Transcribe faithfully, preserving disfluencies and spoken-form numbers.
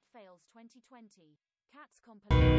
Cat fails twenty twenty. Cats comp.